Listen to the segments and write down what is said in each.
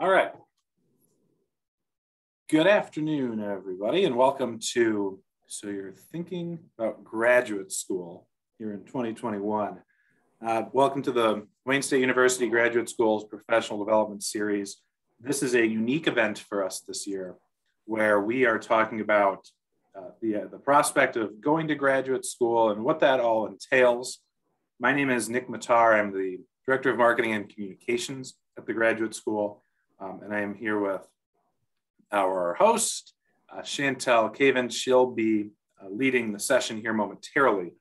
All right. Good afternoon, everybody, and welcome to, so you're thinking about graduate school here in 2021. Welcome to the Wayne State University Graduate School's Professional Development Series. This is a unique event for us this year where we are talking about the prospect of going to graduate school and what that all entails. My name is Nick Matar. I'm the Director of Marketing and Communications at the graduate school, and I am here with our host, Chantel Cavan. She'll be leading the session here momentarily.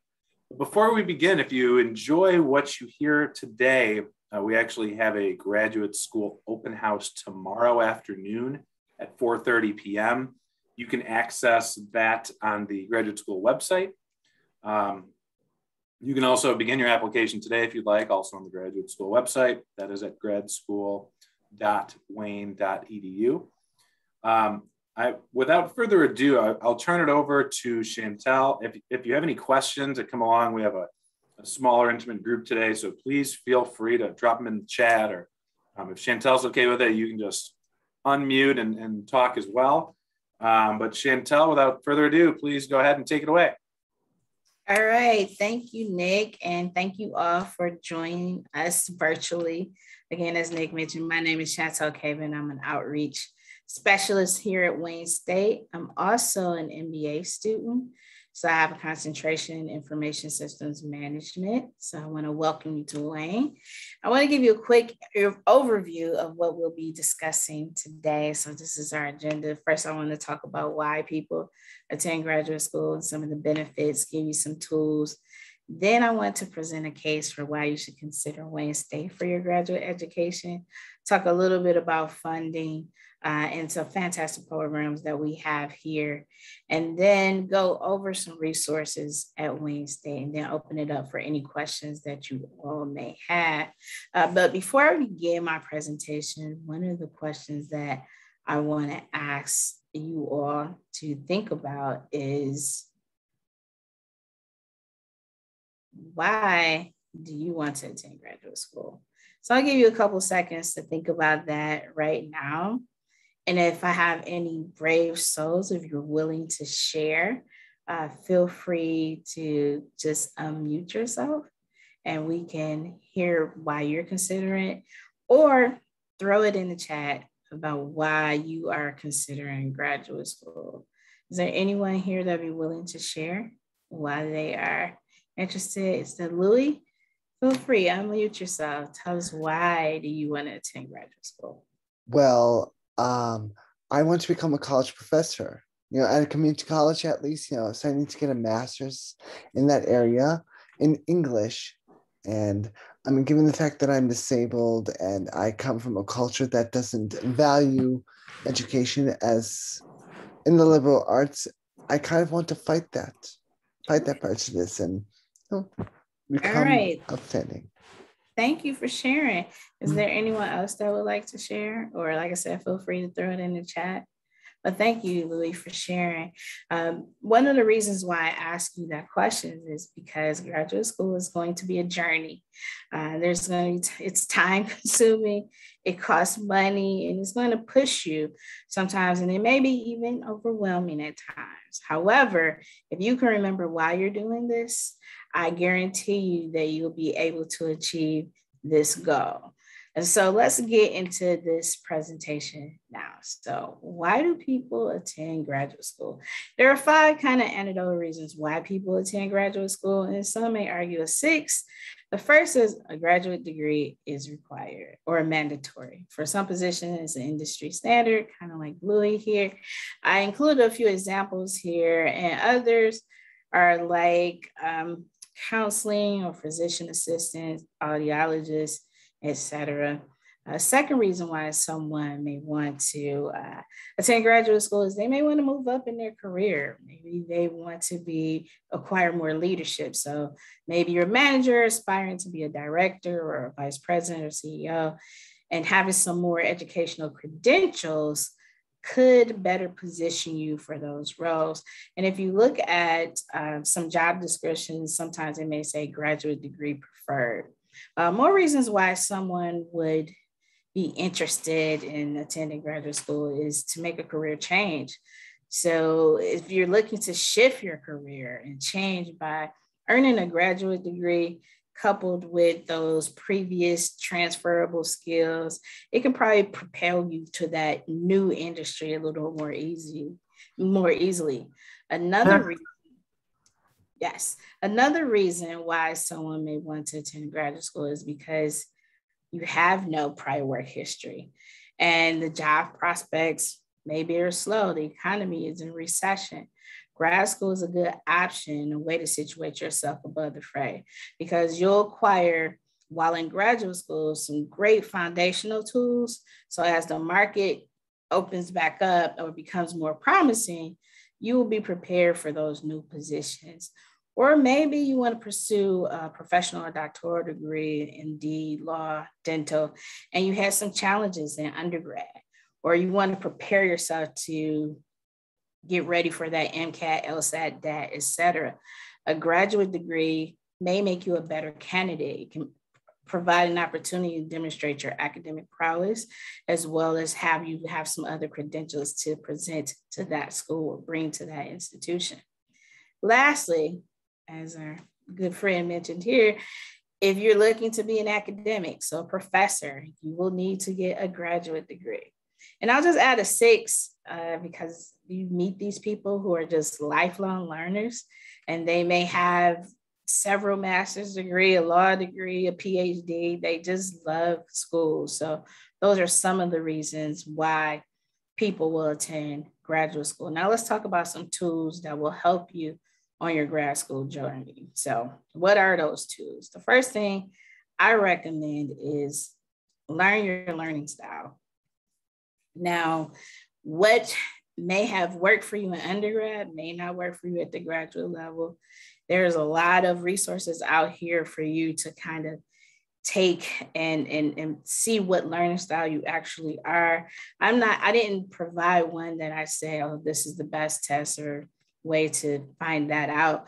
Before we begin, if you enjoy what you hear today, we actually have a graduate school open house tomorrow afternoon at 4:30 p.m. You can access that on the graduate school website. You can also begin your application today if you'd like, also on the graduate school website. That is at gradschool.wayne.edu. Without further ado, I'll turn it over to Chantel. If you have any questions that come along, we have a smaller, intimate group today, so please feel free to drop them in the chat, or if Chantel's okay with it, you can just unmute and talk as well. But Chantel, without further ado, please go ahead and take it away. All right, thank you, Nick, and thank you all for joining us virtually. Again, as Nick mentioned, my name is Chantel Cavan. I'm an outreach specialist here at Wayne State. I'm also an MBA student, so I have a concentration in information systems management. So I want to welcome you to Wayne. I want to give you a quick overview of what we'll be discussing today. So this is our agenda. First, I want to talk about why people attend graduate school and some of the benefits, give you some tools. Then I want to present a case for why you should consider Wayne State for your graduate education, talk a little bit about funding, and some fantastic programs that we have here, and then go over some resources at Wayne State, and then open it up for any questions that you all may have. But before I begin my presentation, one of the questions that I want to ask you all to think about is, why do you want to attend graduate school? So I'll give you a couple seconds to think about that right now. And if I have any brave souls, if you're willing to share, feel free to just unmute yourself and we can hear why you're considering it, or throw it in the chat about why you are considering graduate school. Is there anyone here that'd be willing to share why they are interested? Is that Louie? Feel free, unmute yourself. Tell us, why do you want to attend graduate school? Well, I want to become a college professor, you know, at a community college at least, you know, so I need to get a master's in that area in English. And I mean, given the fact that I'm disabled and I come from a culture that doesn't value education as in the liberal arts, I kind of want to fight that prejudice and, you know, become outstanding. Thank you for sharing. Is there anyone else that would like to share? Or like I said, feel free to throw it in the chat. But thank you, Louie, for sharing. One of the reasons why I asked you that question is because graduate school is going to be a journey. It's time consuming, it costs money, and it's going to push you sometimes, and it may be even overwhelming at times. However, if you can remember why you're doing this, I guarantee you that you'll be able to achieve this goal. And so let's get into this presentation now. So why do people attend graduate school? There are 5 kind of anecdotal reasons why people attend graduate school, and some may argue a 6th. The first is a graduate degree is required or mandatory. For some positions, it's an industry standard, kind of like Louie here. I included a few examples here, and others are like counseling or physician assistants, audiologists, etc. Second reason why someone may want to attend graduate school is they may want to move up in their career. Maybe they want to acquire more leadership. So maybe you're a manager aspiring to be a director or a vice president or CEO, and having some more educational credentials could better position you for those roles. And if you look at some job descriptions, sometimes it may say graduate degree preferred. More reasons why someone would be interested in attending graduate school is to make a career change. So if you're looking to shift your career and change by earning a graduate degree, coupled with those previous transferable skills, it can probably propel you to that new industry a little more easily. Another reason, another reason why someone may want to attend graduate school is because you have no prior work history and the job prospects maybe are slow, the economy is in recession. Grad school is a good option, a way to situate yourself above the fray, because you'll acquire, while in graduate school, some great foundational tools. So as the market opens back up or becomes more promising, you will be prepared for those new positions. Or maybe you want to pursue a professional or doctoral degree in D, law, dental, and you had some challenges in undergrad, or you want to prepare yourself to get ready for that MCAT, LSAT, DAT, et cetera. A graduate degree may make you a better candidate. It can provide an opportunity to demonstrate your academic prowess, as well as have you have some other credentials to present to that school or bring to that institution. Lastly, as our good friend mentioned here, if you're looking to be an academic, so a professor, you will need to get a graduate degree. And I'll just add a 6 because you meet these people who are just lifelong learners, and they may have several master's degree, a law degree, a PhD. They just love school. So those are some of the reasons why people will attend graduate school. Now let's talk about some tools that will help you on your grad school journey. So what are those tools? The first thing I recommend is learn your learning style. Now, what may have worked for you in undergrad may not work for you at the graduate level. There's a lot of resources out here for you to kind of take and see what learning style you actually are. I didn't provide one that I say, oh, this is the best test or way to find that out.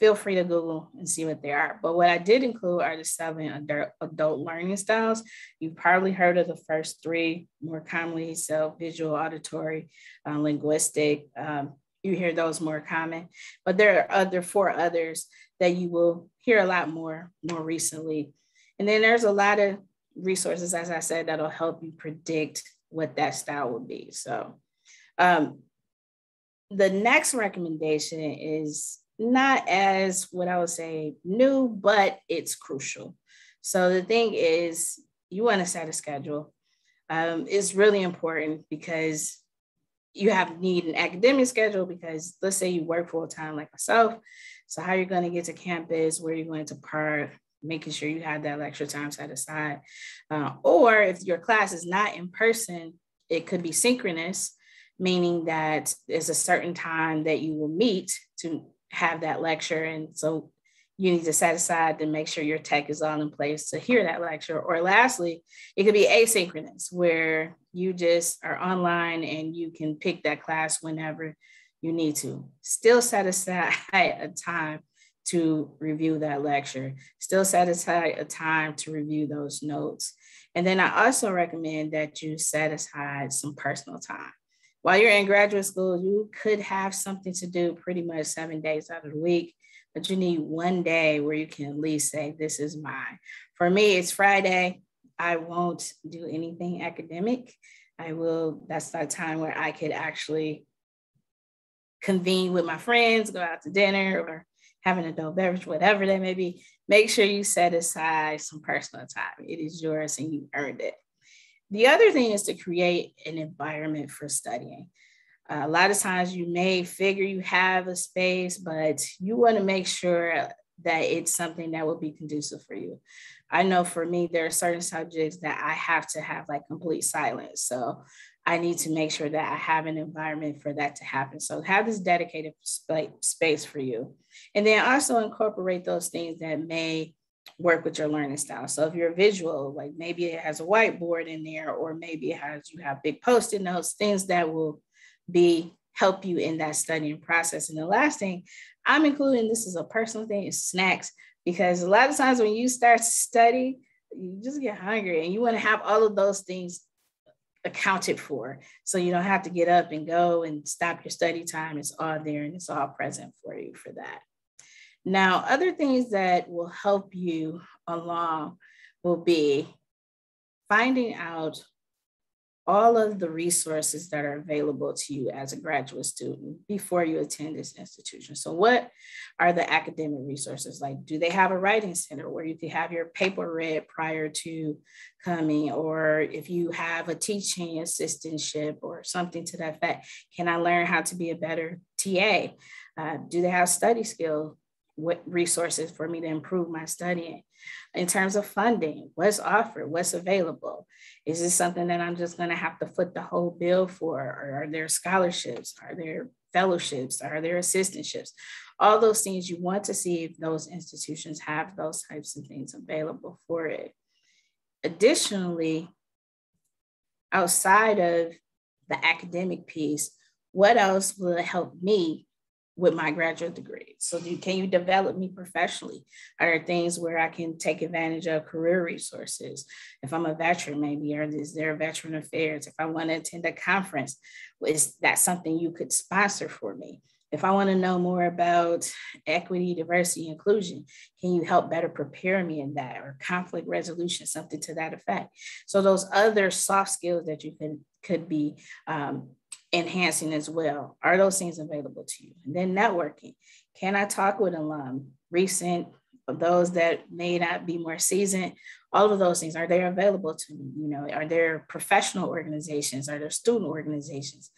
Feel free to Google and see what they are. But what I did include are the 7 adult learning styles. You've probably heard of the first 3 more commonly, so visual, auditory, linguistic. You hear those more common, but there are 4 others that you will hear a lot more recently. And then there's a lot of resources, as I said, that'll help you predict what that style will be. So the next recommendation is not as what I would say new, but it's crucial. So the thing is, you want to set a schedule. It's really important because you need an academic schedule, because let's say you work full time like myself. So how you're going to get to campus, where you're going to park, making sure you have that lecture time set aside. Or if your class is not in person, it could be synchronous, meaning that there's a certain time that you will meet to have that lecture. And so you need to set aside to make sure your tech is all in place to hear that lecture. Or lastly, it could be asynchronous, where you just are online and you can pick that class whenever you need to. Still set aside a time to review that lecture. Still set aside a time to review those notes. And then I also recommend that you set aside some personal time. While you're in graduate school, you could have something to do pretty much 7 days out of the week, but you need one day where you can at least say, this is mine. For me, it's Friday. I won't do anything academic. That's that time where I could actually convene with my friends, go out to dinner or have an adult beverage, whatever that may be. Make sure you set aside some personal time. It is yours and you earned it. The other thing is to create an environment for studying. A lot of times you may figure you have a space, but you want to make sure that it's something that will be conducive for you. I know for me, there are certain subjects that I have to have like complete silence. So I need to make sure that I have an environment for that to happen. So have this dedicated space for you. And then also incorporate those things that may work with your learning style. So if you're visual, like maybe it has a whiteboard in there, or maybe you have big post-it notes, things that will help you in that studying process. And the last thing I'm including, this is a personal thing, is snacks, because a lot of times when you start to study, you just get hungry, and you want to have all of those things accounted for, so you don't have to get up and go and stop your study time. It's all there and it's all present for you for that. Now, other things that will help you along will be finding out all of the resources that are available to you as a graduate student before you attend this institution. So what are the academic resources? Like, do they have a writing center where you can have your paper read prior to coming? Or if you have a teaching assistantship or something to that fact, can I learn how to be a better TA? Do they have study skills? What resources for me to improve my studying? In terms of funding, what's offered, what's available? Is this something that I'm just gonna have to foot the whole bill for? Or are there scholarships? Are there fellowships? Are there assistantships? All those things you want to see if those institutions have those types of things available for it. Additionally, outside of the academic piece, what else will help me with my graduate degree? So can you develop me professionally? Are there things where I can take advantage of career resources? If I'm a veteran, maybe, or is there veteran affairs? If I want to attend a conference, is that something you could sponsor for me? If I want to know more about equity, diversity, inclusion, can you help better prepare me in that? Or conflict resolution, something to that effect. So those other soft skills that you can could be enhancing as well. Are those things available to you? And then networking. Can I talk with alum, recent, those that may not be more seasoned? All of those things, are they available to me? You know, are there professional organizations? Are there student organizations?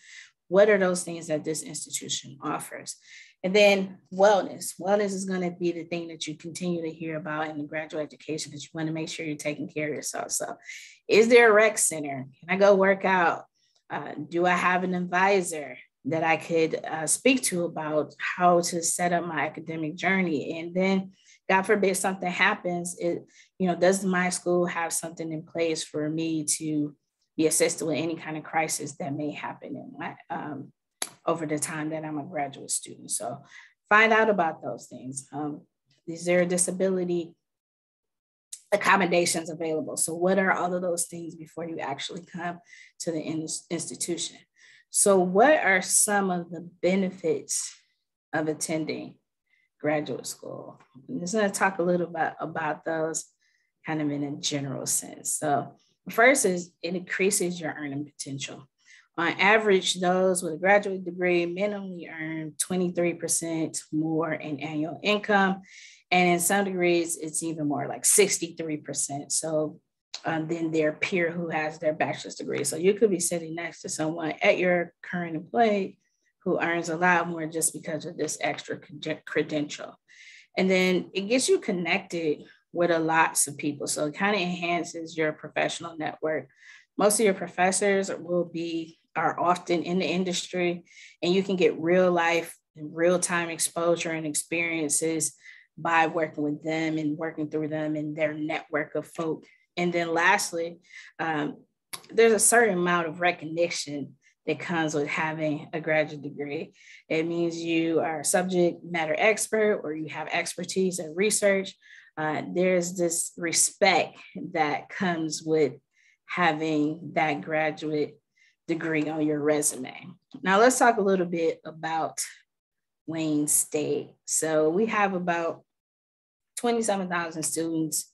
What are those things that this institution offers? And then wellness. Wellness is going to be the thing that you continue to hear about in the graduate education, that you want to make sure you're taking care of yourself. So is there a rec center? Can I go work out? Do I have an advisor that I could speak to about how to set up my academic journey? And then, God forbid, something happens. Does my school have something in place for me to be assisted with any kind of crisis that may happen in my, over the time that I'm a graduate student? So find out about those things. Is there a disability accommodations available? So what are all of those things before you actually come to the institution? So what are some of the benefits of attending graduate school? I'm just gonna talk a little bit about those kind of in a general sense. So first is it increases your earning potential. On average, those with a graduate degree minimally earn 23% more in annual income. And in some degrees, it's even more, like 63%. So then their peer who has their bachelor's degree. So you could be sitting next to someone at your current employee who earns a lot more just because of this extra credential. And then it gets you connected with a lots of people. So it kind of enhances your professional network. Most of your professors are often in the industry, and you can get real life and real time exposure and experiences by working with them and working through them and their network of folk. And then lastly, there's a certain amount of recognition that comes with having a graduate degree. It means you are a subject matter expert, or you have expertise in research. There's this respect that comes with having that graduate degree on your resume. Now let's talk a little bit about Wayne State. So we have about 27,000 students.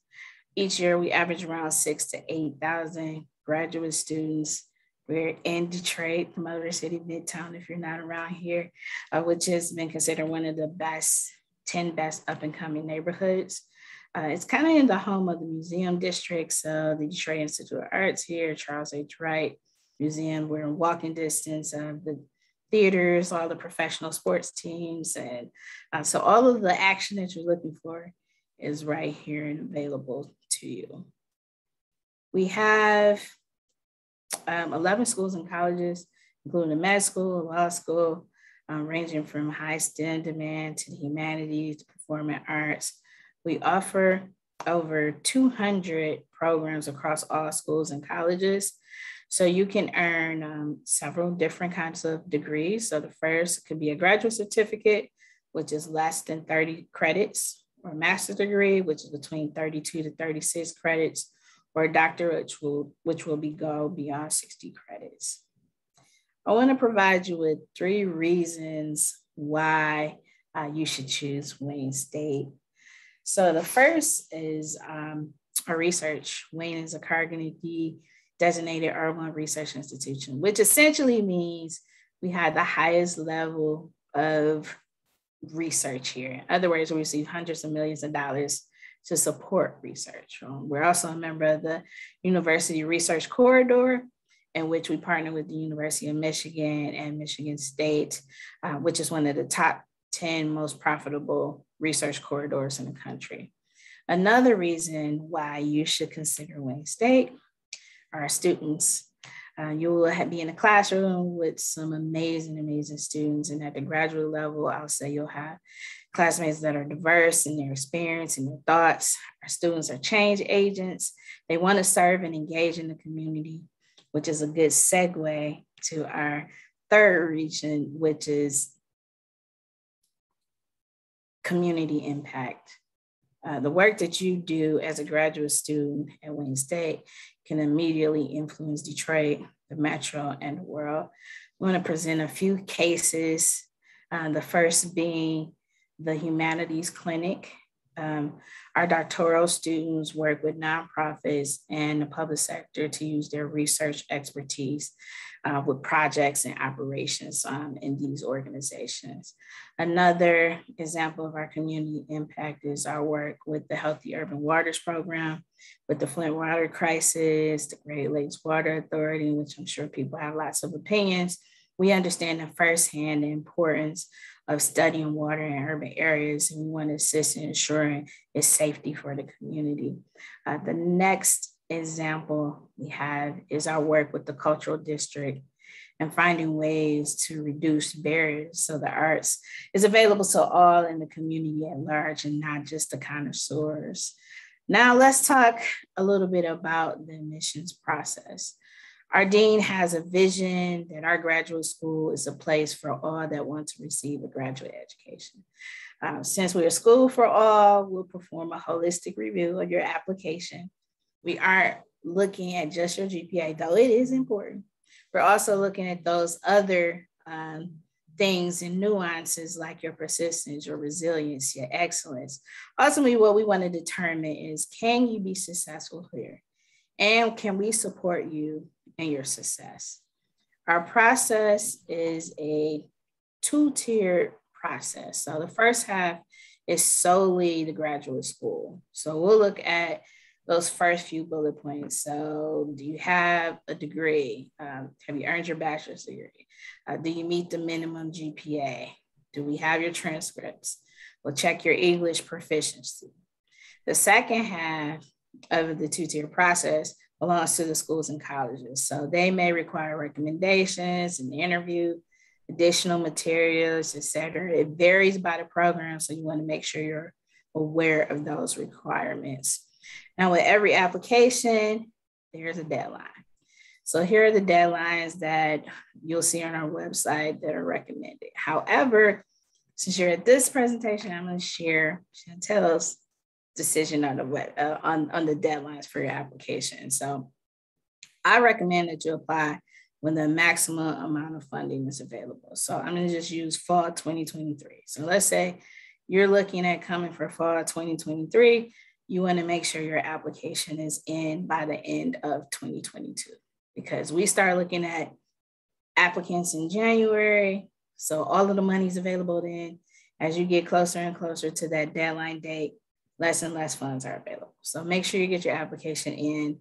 Each year we average around 6,000 to 8,000 graduate students. We're in Detroit, the Motor City Midtown, if you're not around here, which has been considered one of the best, 10 best up and coming neighborhoods. It's kind of in the home of the museum district. So the Detroit Institute of Arts here, Charles H. Wright Museum, we're in walking distance of the theaters, all the professional sports teams. And so all of the action that you're looking for is right here and available to you. We have 11 schools and colleges, including a med school, a law school, ranging from high STEM demand to the humanities, to performing arts. We offer over 200 programs across all schools and colleges. So you can earn several different kinds of degrees. So the first could be a graduate certificate, which is less than 30 credits. or master's degree, which is between 32 to 36 credits, or a doctorate, which will go beyond 60 credits. I want to provide you with three reasons why you should choose Wayne State. So the first is our research. Wayne is a Carnegie designated urban research institution, which essentially means we had the highest level of research here. In other words, we receive hundreds of millions of dollars to support research. We're also a member of the University Research Corridor, in which we partner with the University of Michigan and Michigan State, which is one of the top 10 most profitable research corridors in the country. Another reason why you should consider Wayne State are our students. You will be in a classroom with some amazing, amazing students. And at the graduate level, I'll say you'll have classmates that are diverse in their experience and their thoughts. Our students are change agents. They want to serve and engage in the community, which is a good segue to our third region, which is community impact. The work that you do as a graduate student at Wayne State can immediately influence Detroit, the metro, and the world. I want to present a few cases, the first being the Humanities Clinic. Our doctoral students work with nonprofits and the public sector to use their research expertise with projects and operations in these organizations. Another example of our community impact is our work with the Healthy Urban Waters Program, with the Flint water crisis, the Great Lakes Water Authority, which I'm sure people have lots of opinions. We understand firsthand the importance of studying water in urban areas, and we want to assist in ensuring its safety for the community. The next example we have is our work with the cultural district and finding ways to reduce barriers so the arts is available to all in the community at large and not just the connoisseurs. Now let's talk a little bit about the admissions process. Our dean has a vision that our graduate school is a place for all that want to receive a graduate education. Since we're a school for all, we'll perform a holistic review of your application. We aren't looking at just your GPA, though it is important. We're also looking at those other things and nuances like your persistence, your resilience, your excellence. Ultimately, what we want to determine is, can you be successful here? And can we support you in your success? Our process is a two-tiered process. So the first half is solely the graduate school. So we'll look at those first few bullet points. So do you have a degree? Have you earned your bachelor's degree? Do you meet the minimum GPA? Do we have your transcripts? We'll check your English proficiency. The second half of the two-tier process belongs to the schools and colleges. So they may require recommendations, an interview, additional materials, et cetera. It varies by the program, so you want to make sure you're aware of those requirements. Now, with every application, there's a deadline. So here are the deadlines that you'll see on our website that are recommended. However, since you're at this presentation, I'm going to share Chantel's decision on the deadlines for your application. So I recommend that you apply when the maximum amount of funding is available. So I'm going to just use fall 2023. So let's say you're looking at coming for fall 2023. You want to make sure your application is in by the end of 2022, because we start looking at applicants in January. So all of the money is available then. As you get closer and closer to that deadline date, less and less funds are available. So make sure you get your application in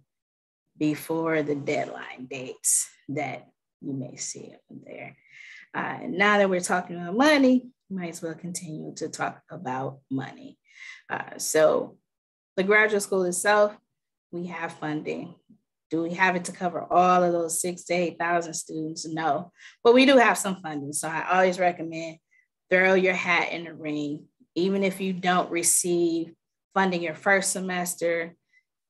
before the deadline dates that you may see up there. Now that we're talking about money, might as well continue to talk about money. So the graduate school itself, we have funding. Do we have it to cover all of those 6,000 to 8,000 students? No, but we do have some funding. So I always recommend throw your hat in the ring. Even if you don't receive funding your first semester,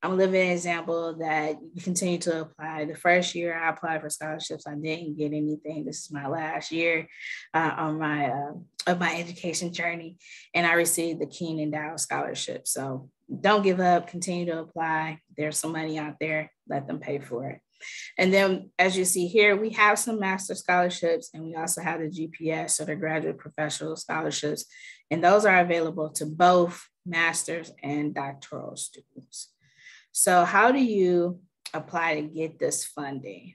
I'm a living example that you continue to apply. The first year I applied for scholarships, I didn't get anything. This is my last year on my of my education journey, and I received the Keenan Dow scholarship. So don't give up, continue to apply. There's some money out there, let them pay for it. And then as you see here, we have some master scholarships, and we also have the GPS, or the graduate professional scholarships. And those are available to both master's and doctoral students. So how do you apply to get this funding?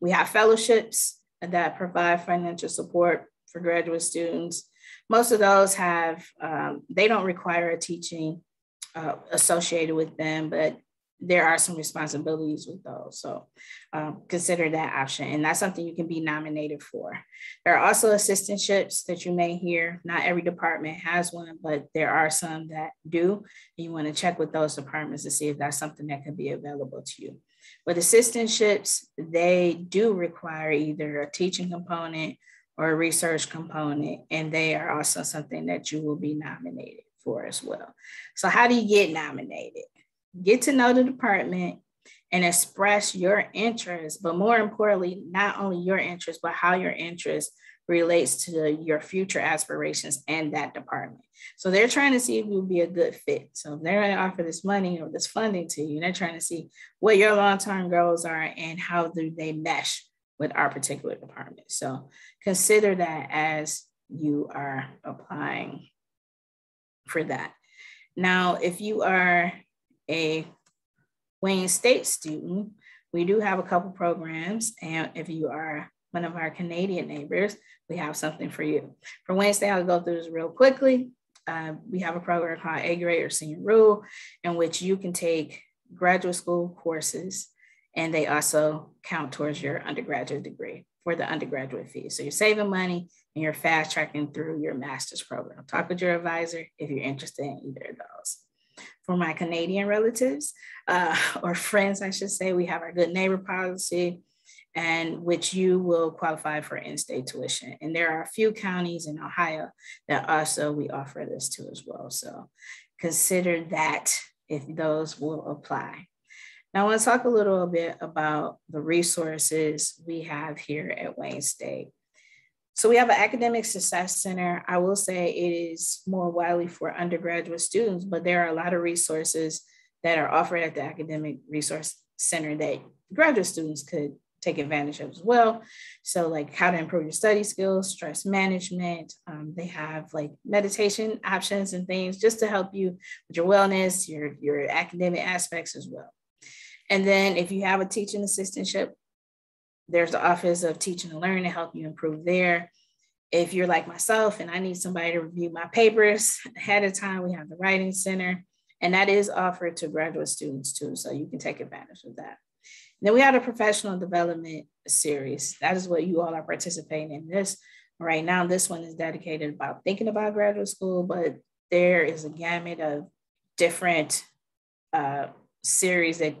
We have fellowships that provide financial support for graduate students. Most of those have, they don't require a teaching associated with them, but there are some responsibilities with those. So consider that option. And that's something you can be nominated for. There are also assistantships that you may hear. Not every department has one, but there are some that do. And you want to check with those departments to see if that's something that could be available to you. But assistantships, they do require either a teaching component or a research component. And they are also something that you will be nominated for as well. So how do you get nominated? Get to know the department and express your interest, but more importantly, not only your interest, but how your interest relates to your future aspirations and that department. So they're trying to see if you'll be a good fit. So if they're going to offer this money or this funding to you, they're trying to see what your long-term goals are and how do they mesh with our particular department. So consider that as you are applying for that. Now, if you are a Wayne State student, we do have a couple programs. And if you are one of our Canadian neighbors, we have something for you. For Wayne State, I'll go through this real quickly. We have a program called A Grade or Senior Rule, in which you can take graduate school courses, and they also count towards your undergraduate degree for the undergraduate fee. So you're saving money and you're fast tracking through your master's program. Talk with your advisor if you're interested in either of those. For my Canadian relatives or friends, I should say, we have our good neighbor policy, and which you will qualify for in-state tuition. And there are a few counties in Ohio that also we offer this to as well. So consider that if those will apply. Now I want to talk a little bit about the resources we have here at Wayne State. So we have an academic success center. I will say it is more widely for undergraduate students, but there are a lot of resources that are offered at the academic resource center that graduate students could take advantage of as well. So like how to improve your study skills, stress management. They have like meditation options and things just to help you with your wellness, your academic aspects as well. And then if you have a teaching assistantship, there's the Office of Teaching and Learning to help you improve there. If you're like myself and I need somebody to review my papers ahead of time, we have the Writing Center, and that is offered to graduate students too, so you can take advantage of that. And then we have a professional development series. That is what you all are participating in this. Right now, this one is dedicated about thinking about graduate school, but there is a gamut of different series that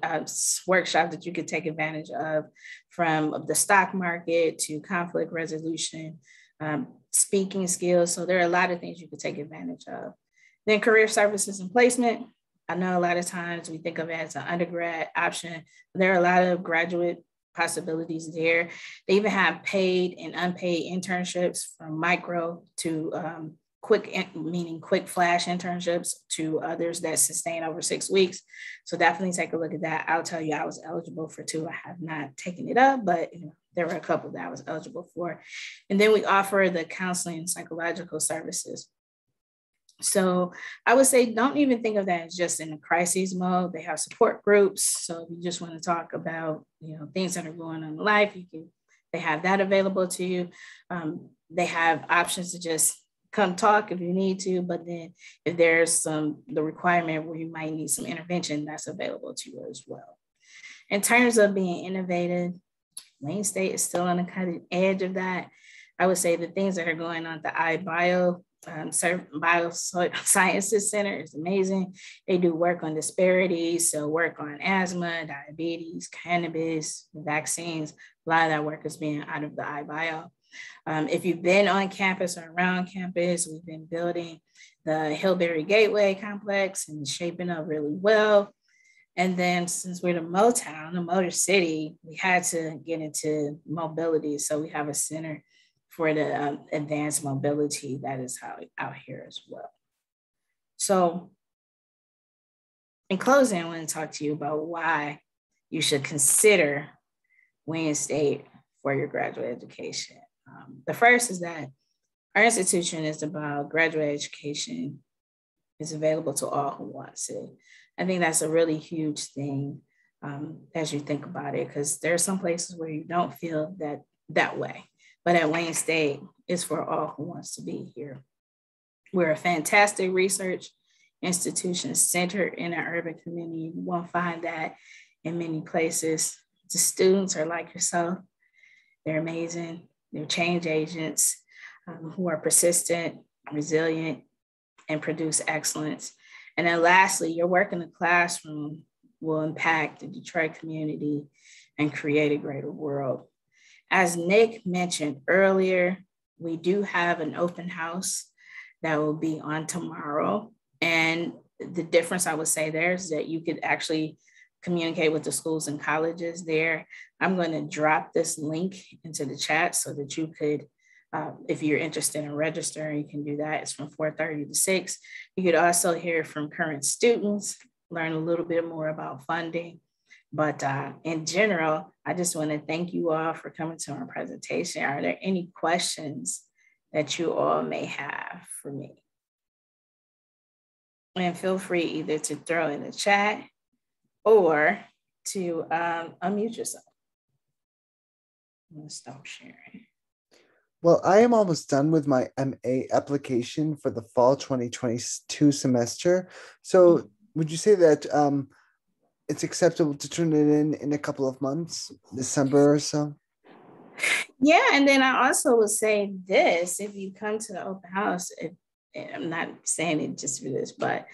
workshops that you could take advantage of, from the stock market to conflict resolution, speaking skills. So there are a lot of things you could take advantage of. Then career services and placement. I know a lot of times we think of it as an undergrad option. There are a lot of graduate possibilities there. They even have paid and unpaid internships, from micro to quick, meaning quick flash internships, to others that sustain over 6 weeks. So definitely take a look at that. I'll tell you, I was eligible for two. I have not taken it up, but you know, there were a couple that I was eligible for. And then we offer the counseling and psychological services. So I would say, don't even think of that as just in the crises mode. They have support groups. So if you just want to talk about, you know, things that are going on in life, you can, they have that available to you. They have options to just come talk if you need to, but then if there's the requirement where you might need some intervention, that's available to you as well. In terms of being innovative, Wayne State is still on the cutting edge of that. I would say the things that are going on at the iBio, Biosciences Center is amazing. They do work on disparities, so work on asthma, diabetes, cannabis, vaccines. A lot of that work is being out of the iBio. If you've been on campus or around campus, we've been building the Hillberry Gateway complex and shaping up really well. And then since we're the Motown, the Motor City, we had to get into mobility. So we have a center for the advanced mobility that is out here as well. So in closing, I want to talk to you about why you should consider Wayne State for your graduate education. The first is that our institution is about graduate education. It's available to all who want it. I think that's a really huge thing as you think about it, because there are some places where you don't feel that way. But at Wayne State, it's for all who wants to be here. We're a fantastic research institution centered in an urban community. You won't find that in many places. The students are like yourself. They're amazing. They're change agents who are persistent, resilient, and produce excellence. And then lastly, your work in the classroom will impact the Detroit community and create a greater world. As Nick mentioned earlier, we do have an open house that will be on tomorrow. And the difference I would say there is that you could actually communicate with the schools and colleges there. I'm going to drop this link into the chat so that you could, if you're interested in registering, you can do that. It's from 4:30 to 6. You could also hear from current students, learn a little bit more about funding. But in general, I just want to thank you all for coming to our presentation. Are there any questions that you all may have for me? And feel free either to throw in the chat or to unmute yourself. I'm gonna stop sharing. Well, I am almost done with my MA application for the fall 2022 semester. So would you say that it's acceptable to turn it in a couple of months, December or so? Yeah, and then I also would say this, if you come to the open house, I'm not saying it just for this, but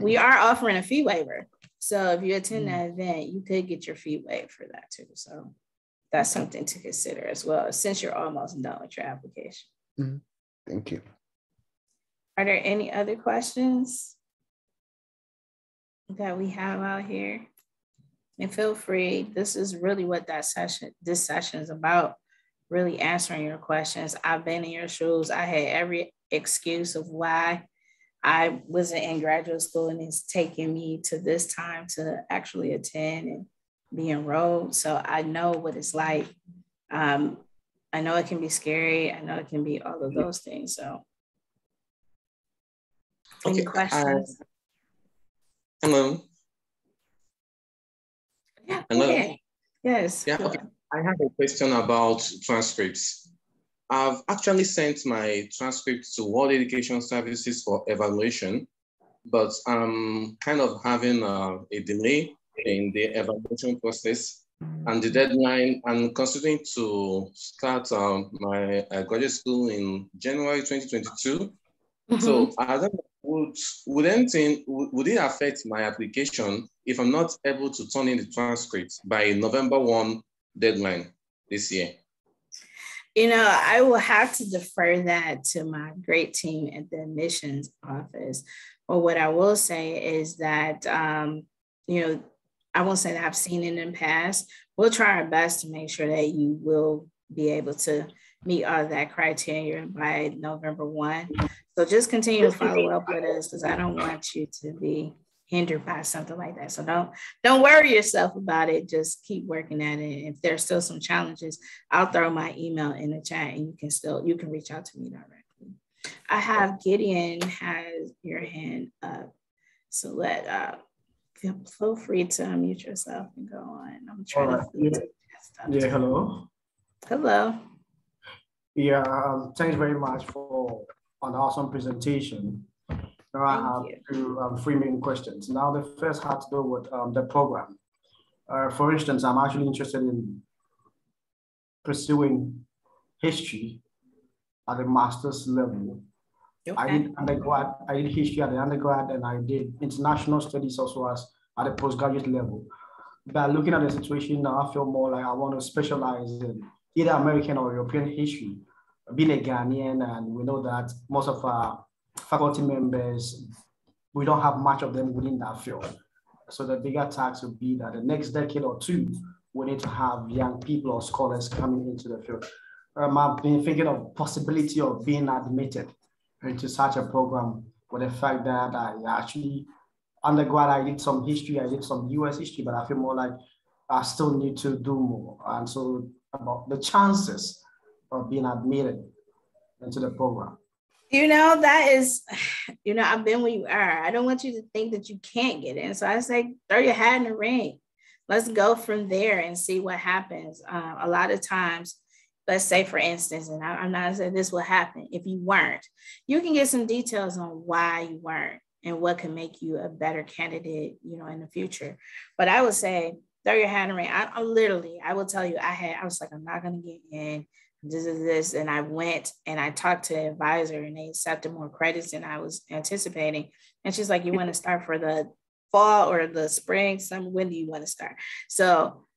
we are offering a fee waiver. So if you attend that event, you could get your fee waived for that too. So that's something to consider as well, since you're almost done with your application. Mm-hmm. Thank you. Are there any other questions that we have out here? And feel free, this is really what this session is about, really answering your questions. I've been in your shoes. I had every excuse of why I wasn't in graduate school, and it's taken me to this time to actually attend and be enrolled. So I know what it's like. I know it can be scary. I know it can be all of those things. So any questions? Hello. Yeah. Hello. Okay. Yes. Yeah. Okay. I have a question about transcripts. I've actually sent my transcript to World Education Services for evaluation, but I'm kind of having a delay in the evaluation process and the deadline. I'm considering to start my graduate school in January 2022. Mm-hmm. So I don't know, would it affect my application if I'm not able to turn in the transcript by November 1 deadline this year? You know, I will have to defer that to my great team at the admissions office. But what I will say is that, you know, I won't say that I've seen it in the past. We'll try our best to make sure that you will be able to meet all of that criteria by November 1. So just continue to follow up with us, because I don't want you to be hindered by something like that. So don't worry yourself about it. Just keep working at it. If there's still some challenges, I'll throw my email in the chat, and you can reach out to me directly. I have Gideon has your hand up. So feel free to unmute yourself and go on. I'm trying to stuff. Yeah, hello. Hello. Yeah, thanks very much for an awesome presentation. Now I have two, three main questions. Now the first had to do with the program. For instance, I'm actually interested in pursuing history at the master's level. Okay. I did history at the undergrad, and I did international studies also as at the postgraduate level. But looking at the situation now, I feel more like I want to specialize in either American or European history. being a Ghanaian, and we know that most of our faculty members, we don't have much of them within that field. So the bigger task would be that the next decade or two, we need to have young people or scholars coming into the field. I've been thinking of the possibility of being admitted into such a program, with the fact that I actually, undergrad, I did some history, I did some US history, but I feel more like I still need to do more. And so about the chances of being admitted into the program. You know, that is, you know, I've been where you are. I don't want you to think that you can't get in. So I say, throw your hat in the ring. Let's go from there and see what happens. A lot of times, let's say, for instance, and I'm not saying this will happen, if you weren't, you can get some details on why you weren't and what can make you a better candidate, you know, in the future. But I would say, throw your hat in the ring. I literally, I will tell you, I was like, I'm not going to get in. This is this, and I went and I talked to an advisor and they accepted more credits than I was anticipating. And she's like, you want to start for the fall or the spring? When do you want to start? So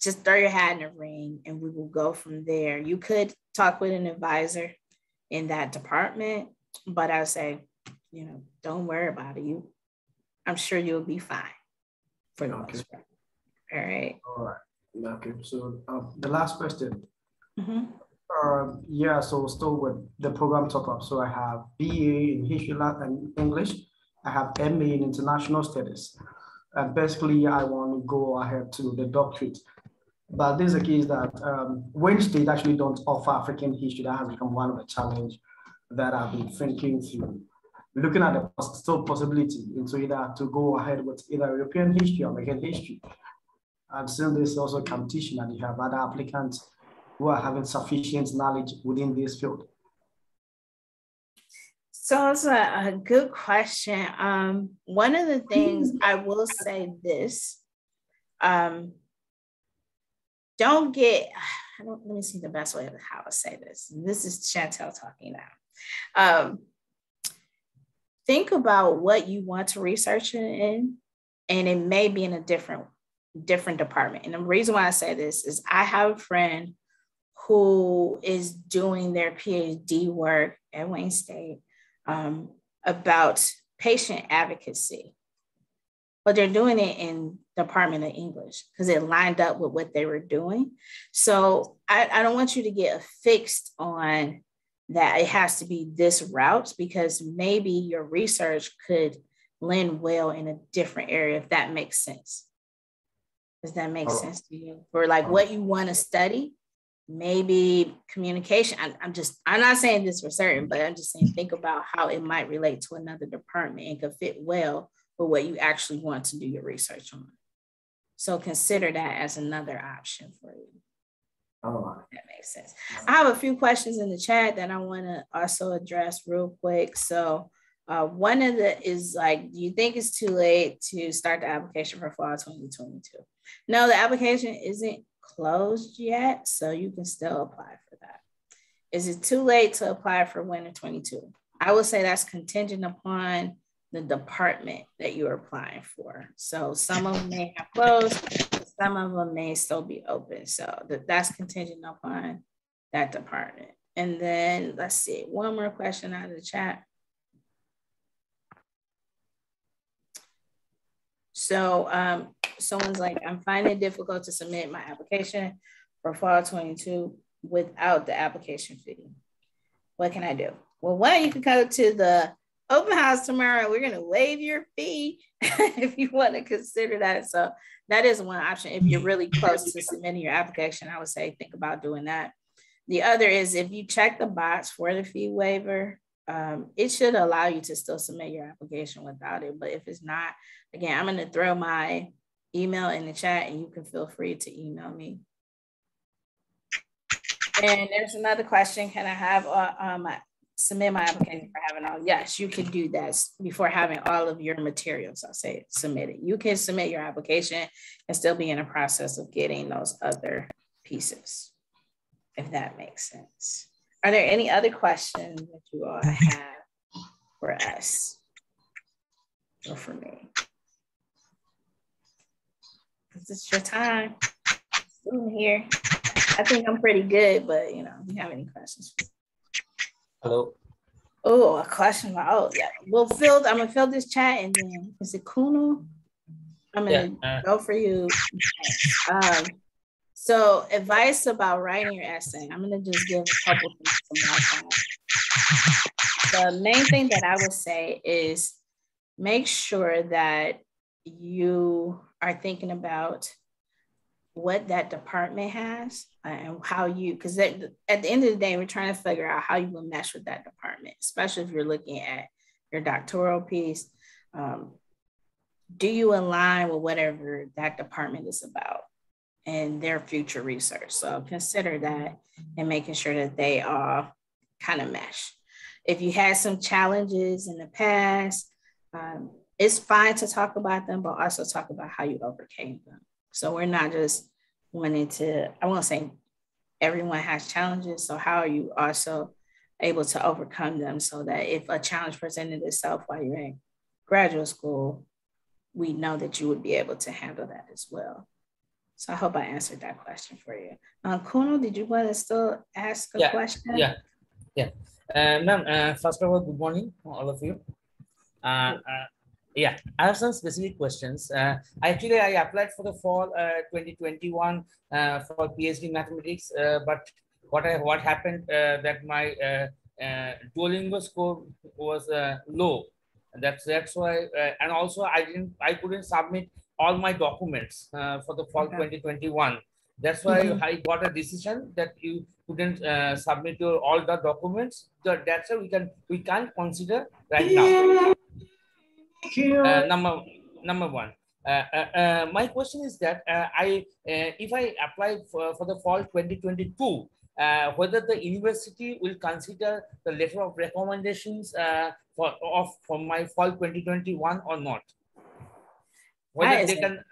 just throw your hat in the ring and we will go from there. You could talk with an advisor in that department, but I would say, you know, don't worry about it. I'm sure you'll be fine for the most part. All right. All right. Okay. So the last question. Mm-hmm. Yeah, so still with the program top-up. So I have BA in History and English. I have MA in International Studies. And basically, I want to go ahead to the doctorate. But there's a case that Wayne State actually don't offer African history. That has become one of the challenges that I've been thinking through. Looking at the still possibility into either to go ahead with either European history or American history. And since there's also competition and you have other applicants who are having sufficient knowledge within this field? So it's a good question. One of the things I will say this, let me see the best way of how I say this. This is Chantel talking now. Think about what you want to research in, and it may be in a different department. And the reason why I say this is I have a friend who is doing their PhD work at Wayne State about patient advocacy. But they're doing it in the Department of English because it lined up with what they were doing. So I don't want you to get affixed on that it has to be this route, because maybe your research could lend well in a different area, if that makes sense. Does that make sense to you? For like what you want to study? Maybe communication. I'm not saying this for certain, but I'm just saying, think about how it might relate to another department and could fit well for what you actually want to do your research on. So consider that as another option for you. Oh, that makes sense. I have a few questions in the chat that I want to also address real quick. So one of the is like, do you think it's too late to start the application for fall 2022? No, the application isn't closed yet, so you can still apply for that. Is it too late to apply for winter 22? I would say that's contingent upon the department that you're applying for. So some of them may have closed, some of them may still be open. So that's contingent upon that department. And then let's see, one more question out of the chat. So someone's like, I'm finding it difficult to submit my application for fall 22 without the application fee. What can I do? Well, one, you can go to the open house tomorrow. We're going to waive your fee if you want to consider that. So that is one option. If you're really close to submitting your application, I would say think about doing that. The other is if you check the box for the fee waiver, it should allow you to still submit your application without it. But if it's not, again, I'm going to throw my email in the chat and you can feel free to email me. And there's another question. Can I have submit my application for having all? Yes, you can do that before having all of your materials. I'll say submit it. You can submit your application and still be in the process of getting those other pieces, if that makes sense. Are there any other questions that you all have for us or for me? This is your time. I'm here. I think I'm pretty good, but you know, if you have any questions. Hello. Oh, a question. Oh, yeah. We'll fill. I'm gonna fill this chat, and then is it Kuno? I'm gonna go for you. So, advice about writing your essay. I'm gonna just give a couple things from my side. The main thing that I would say is make sure that you are thinking about what that department has and how you, because at the end of the day, we're trying to figure out how you will mesh with that department, especially if you're looking at your doctoral piece. Do you align with whatever that department is about and their future research? So consider that and making sure that they all kind of mesh. If you had some challenges in the past, it's fine to talk about them, but also talk about how you overcame them. So we're not just wanting to, I won't say everyone has challenges. So how are you also able to overcome them so that if a challenge presented itself while you're in graduate school, we know that you would be able to handle that as well. So I hope I answered that question for you. Kuno, did you want to still ask a question? Yeah. Ma'am, first of all, good morning, all of you. Yeah, I have some specific questions. Actually, I applied for the fall 2021 for PhD mathematics, but what happened that my Duolingo score was low. That's why, and also I couldn't submit all my documents for the fall 2021. That's why I got a decision that you couldn't submit all the documents. That's why we can't consider right now. Number one. My question is that if I apply for the fall 2022, whether the university will consider the letter of recommendations for my fall 2021 or not. Whether they can,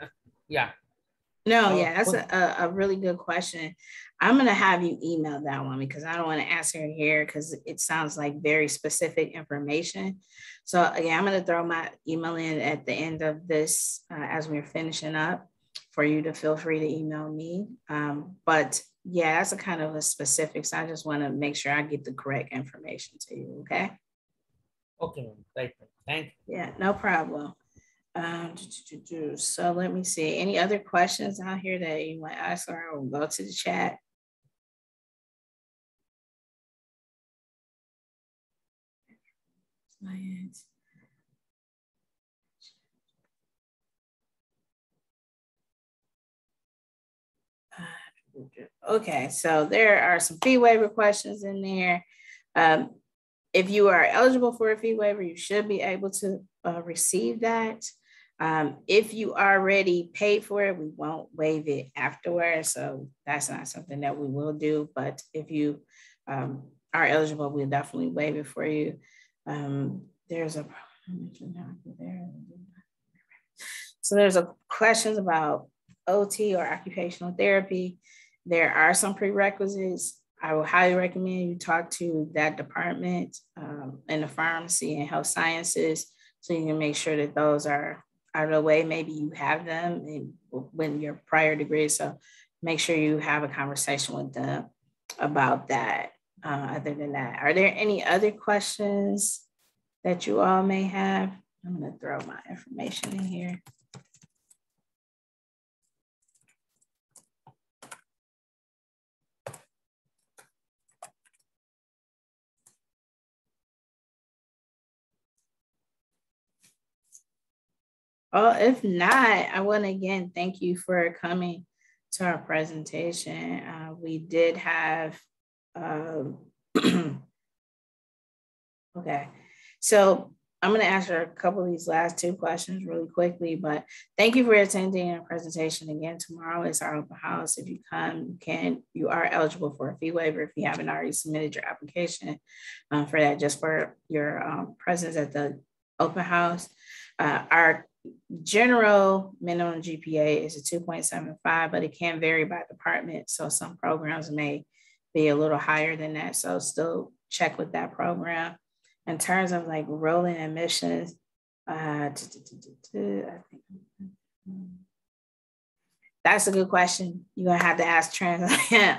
that's a really good question. I'm going to have you email that one because I don't want to answer it here because it sounds like very specific information. So again, I'm going to throw my email in at the end of this as we're finishing up for you to feel free to email me. But yeah, that's a kind of a specific. So I just want to make sure I get the correct information to you. Okay. Okay. Thank you. Yeah, no problem. So let me see. Any other questions out here that you might ask, or I will go to the chat. Okay, so there are some fee waiver questions in there. If you are eligible for a fee waiver, you should be able to receive that. If you already paid for it, we won't waive it afterwards. So that's not something that we will do. But if you are eligible, we'll definitely waive it for you. There's a questions about OT or occupational therapy. There are some prerequisites. I would highly recommend you talk to that department in the pharmacy and health sciences so you can make sure that those are out of the way. Maybe you have them in, when your prior degree, so make sure you have a conversation with them about that. Other than that, are there any other questions that you all may have? I'm going to throw my information in here. Oh, if not, I want to again thank you for coming to our presentation. We did have okay, so I'm going to answer a couple of these last two questions really quickly, but thank you for attending our presentation. Again, tomorrow is our open house. If you come, you are eligible for a fee waiver if you haven't already submitted your application for that, just for your presence at the open house. Our general minimum GPA is a 2.75, but it can vary by department. So some programs may be a little higher than that. So still check with that program. In terms of like rolling admissions, I think That's a good question. You're going to have to ask Trent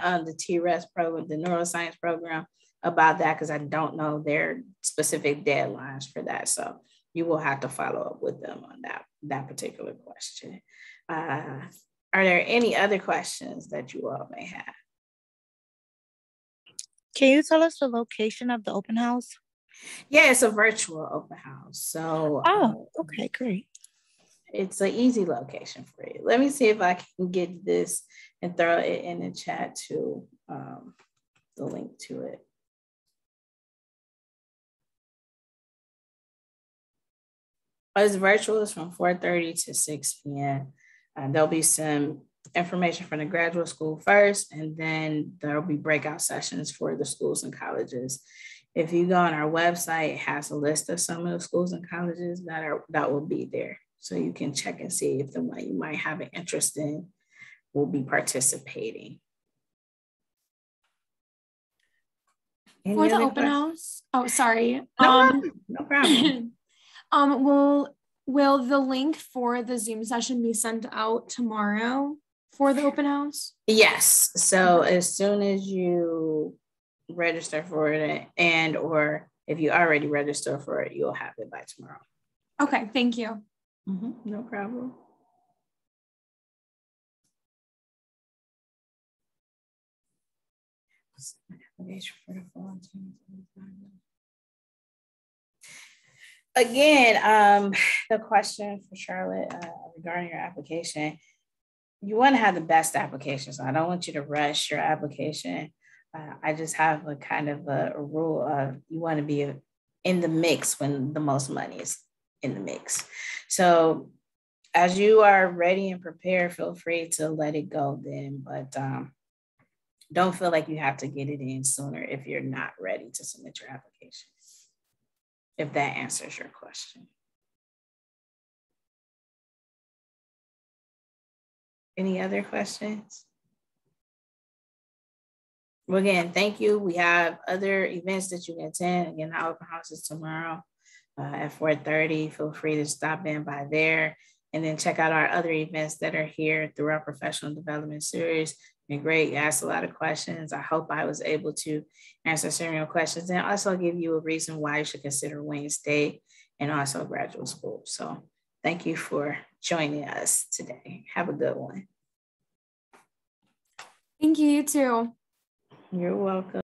on the TRES program, the neuroscience program, about that, because I don't know their specific deadlines for that. So you will have to follow up with them on that particular question. Are there any other questions that you all may have? Can you tell us the location of the open house? Yeah, it's a virtual open house. So, okay, great. It's an easy location for you. Let me see if I can get this and throw it in the chat to the link to it. It's virtual. It's from 4:30 to 6 p.m. There'll be some information from the graduate school first, and then there'll be breakout sessions for the schools and colleges. If you go on our website, it has a list of some of the schools and colleges that will be there. So you can check and see if the one you might have an interest in will be participating. For the open house? Oh, sorry. No problem. Will the link for the Zoom session be sent out tomorrow for the open house? Yes. So as soon as you register for it, and or if you already register for it, you'll have it by tomorrow. Okay, thank you. No problem. Again, the question for Charlotte regarding your application, you want to have the best application. So I don't want you to rush your application. I just have a kind of a rule of you want to be in the mix when the most money is in the mix. So as you are ready and prepared, feel free to let it go then, but don't feel like you have to get it in sooner if you're not ready to submit your application, if that answers your question. Any other questions? Well, again, thank you. We have other events that you can attend. Again, our open house is tomorrow. At 4:30, feel free to stop in by there, and then check out our other events that are here through our professional development series. You're great. You asked a lot of questions. I hope I was able to answer some of your questions and also give you a reason why you should consider Wayne State and also graduate school. So thank you for joining us today. Have a good one. Thank you, you too. You're welcome.